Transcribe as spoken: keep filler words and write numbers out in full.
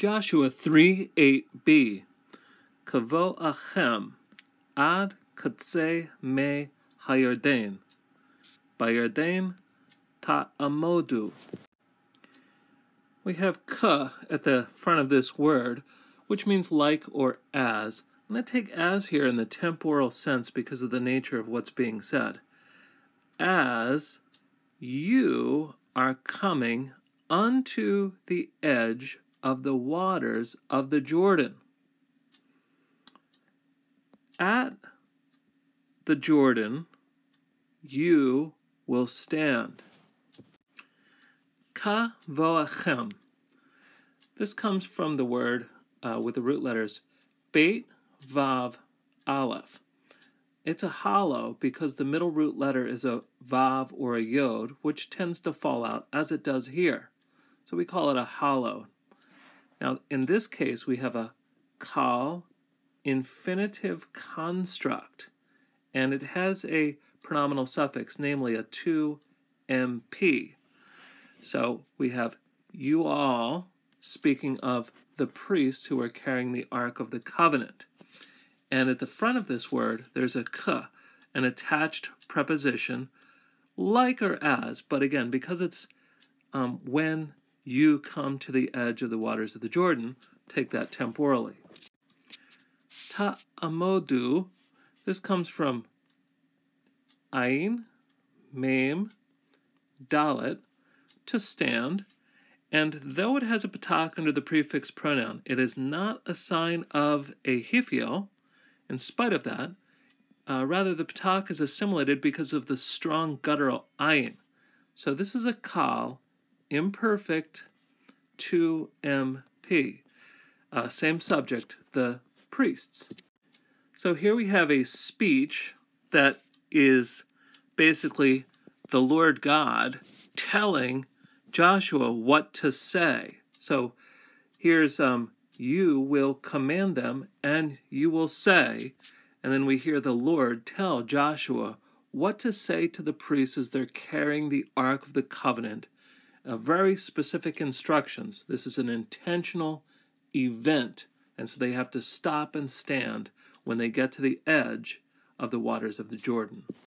Joshua three eight b, Kavo'achem ad katzeh me Hayarden, Bayarden Taamodu. We have ka at the front of this word, which means like or as. I'm going to take as here in the temporal sense because of the nature of what's being said. As you are coming unto the edge of the waters of the Jordan. At the Jordan, you will stand. Kavo'achem. This comes from the word uh, with the root letters Beit Vav Aleph. It's a hollow because the middle root letter is a Vav or a Yod, which tends to fall out as it does here. So we call it a hollow. Now, in this case, we have a kal infinitive construct, and it has a pronominal suffix, namely a two M P. So we have you all, speaking of the priests who are carrying the Ark of the Covenant. And at the front of this word, there's a k, an attached preposition, like or as, but again, because it's um, when you come to the edge of the waters of the Jordan, take that temporally. Ta'amodu, this comes from ayin, mem, dalit, to stand, and though it has a patach under the prefix pronoun, it is not a sign of a hifil. In spite of that, uh, rather the patach is assimilated because of the strong guttural ayin. So this is a kal, imperfect, two M P. Uh, same subject, the priests. So here we have a speech that is basically the Lord God telling Joshua what to say. So here's, um, you will command them, and you will say, and then we hear the Lord tell Joshua what to say to the priests as they're carrying the Ark of the Covenant. Uh, very specific instructions. This is an intentional event, and so they have to stop and stand when they get to the edge of the waters of the Jordan.